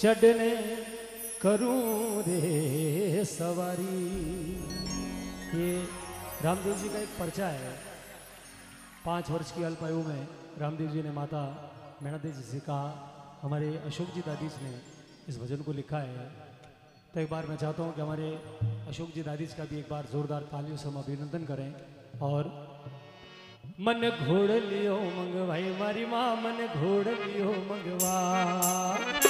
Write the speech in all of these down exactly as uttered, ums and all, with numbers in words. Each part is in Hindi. चढ़ने करूं रे सवारी। ये रामदेव जी का एक पर्चा है। पाँच वर्ष की अल्पायु में रामदेव जी ने माता मैणा देव जी से कहा, हमारे अशोक जी दादीज ने इस भजन को लिखा है, तो एक बार मैं चाहता हूं कि हमारे अशोक जी दादीज का भी एक बार जोरदार तालियों से हम अभिनंदन करें। और मन घोड़लियो मंगवाई मारी माँ, मन घोड़लियो मंगवा,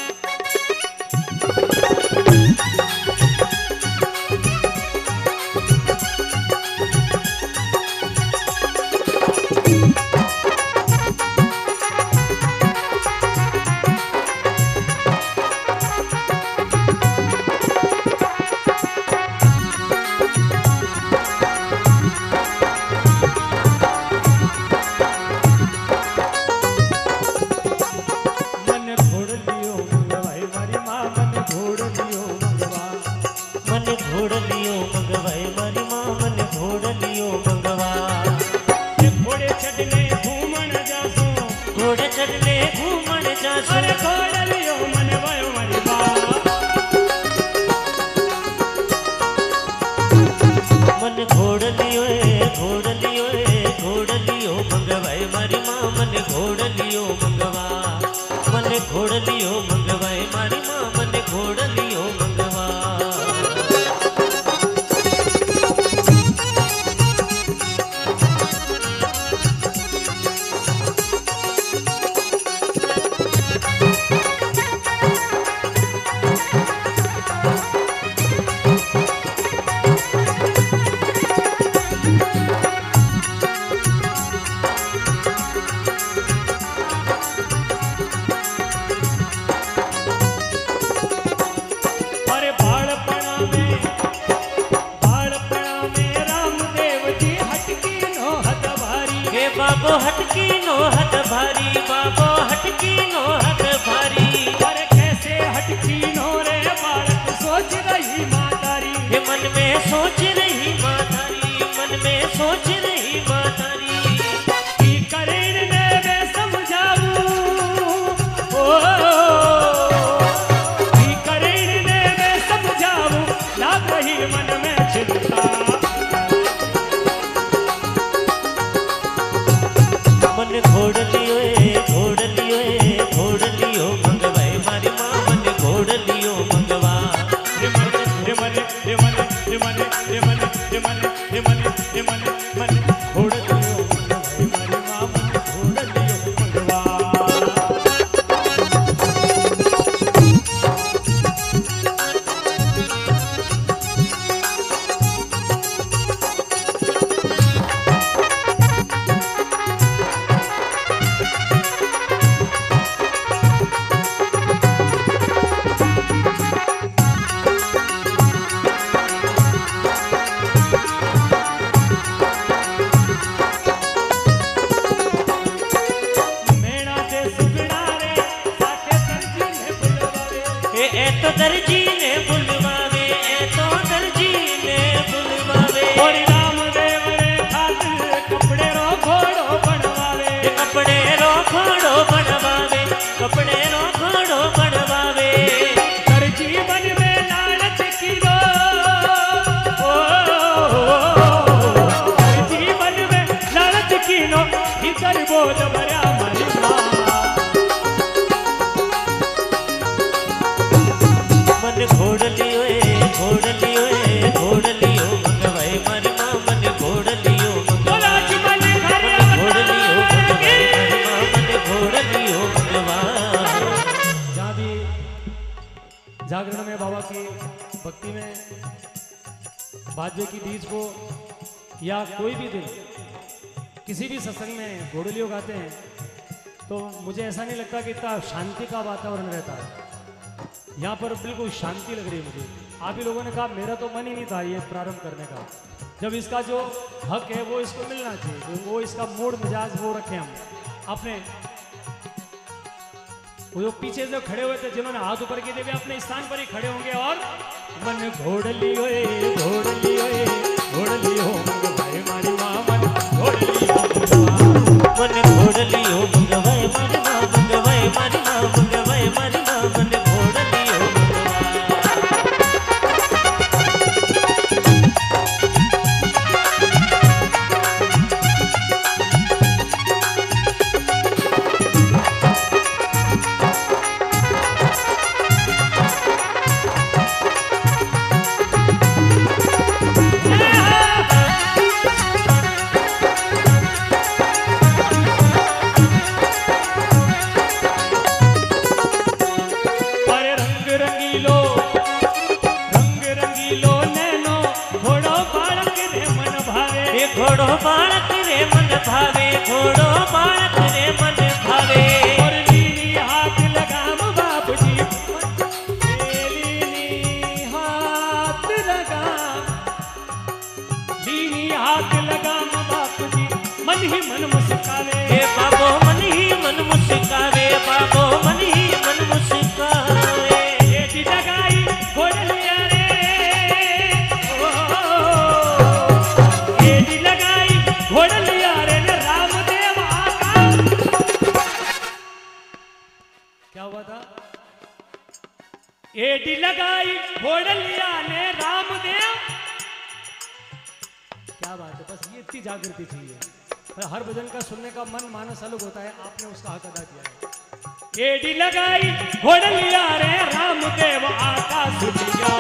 जागरण में बाबा की भक्ति में बाजे की बीज को या कोई भी दिन किसी भी सत्संग में घोड़लियो गाते हैं तो मुझे ऐसा नहीं लगता कि इतना शांति का वातावरण रहता है। यहाँ पर बिल्कुल शांति लग रही है मुझे। आप ही लोगों ने कहा मेरा तो मन ही नहीं था ये प्रारंभ करने का, जब इसका जो हक है वो इसको मिलना चाहिए, तो वो इसका मूड मिजाज वो रखें हम अपने। वो जो पीछे जो खड़े हुए थे जिन्होंने हाथ ऊपर किए थे अपने स्थान पर ही खड़े होंगे और मन घोड़लियो घोड़लियो घोड़लियो भाई मारी मां मन घोड़लियो मन घोड़लियो भाई मारी मां मन भाई मारी मां मन भाई मारी मां मन एडी लगाई घोड़लिया ने रामदेव। क्या बात है, बस ये इतनी जागृति चाहिए। हर भजन का सुनने का मन मानस अलग होता है, आपने उसका हक अदा किया है। एडी लगाई घोड़लिया रे रामदेव आका सुनिया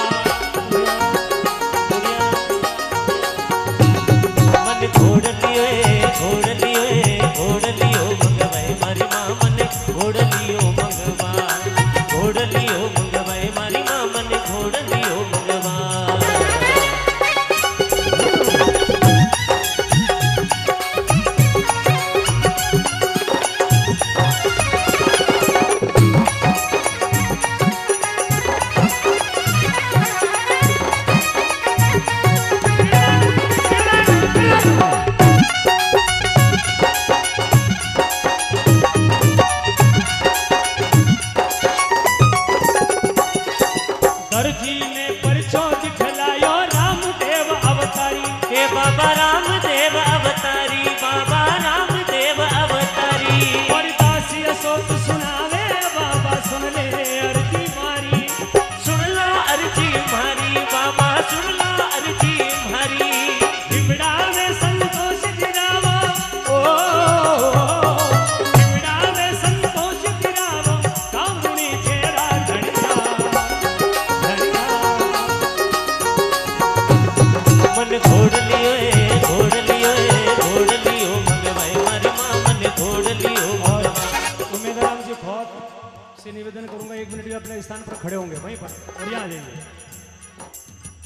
मन घोड़लियो घोड़लियो घोड़लियो मंगवाए मारी मां मन घोड़लियो मंगवा घोड़लियो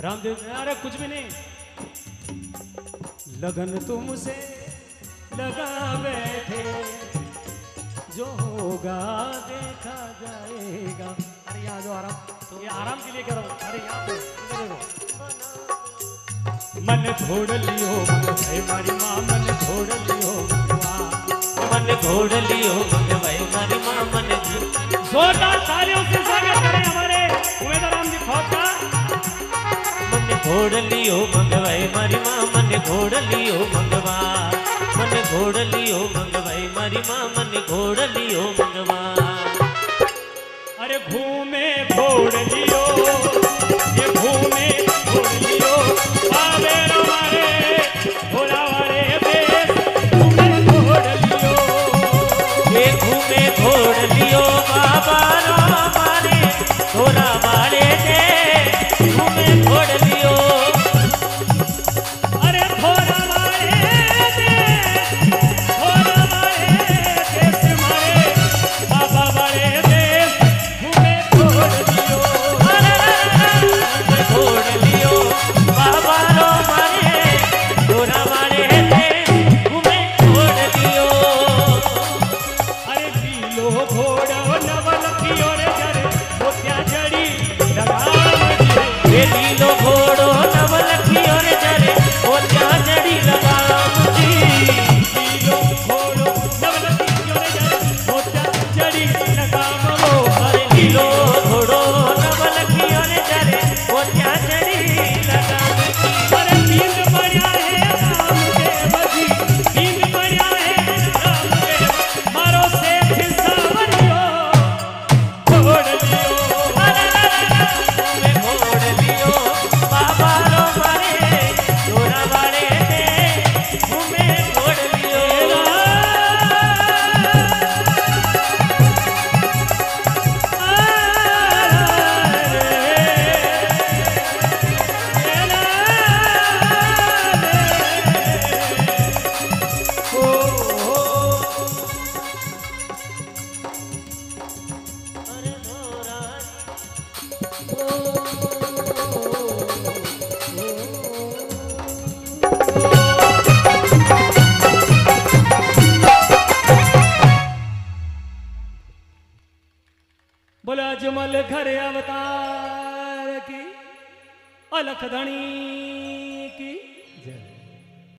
रामदेव। अरे कुछ भी नहीं, लगन तुमसे लगा बैठे जो होगा देखा जाएगा। अरे यहाँ जो आराम तो ये आराम के लिए करो। अरे यहाँ पे मन घोड़लियो भाई मारी मां मन घोड़लियो मन घोड़लियो भाई मारी मां मन जोरदार तालियों से स्वागत करें हमारे उमेदराम जी खौफ का। घोड़लियो मंगवाए मारी मां मन घोड़लियो मंगवा मन घोड़लियो मंगवाए मारी मां मन घोड़लियो मंगवा। अरे घूमे घोड़लियो ये घूमे घोड़लियो आवे हमारे घोड़ा वाले बेस घूमे घोड़लियो। अजमल घर अवतार की अलख धनी।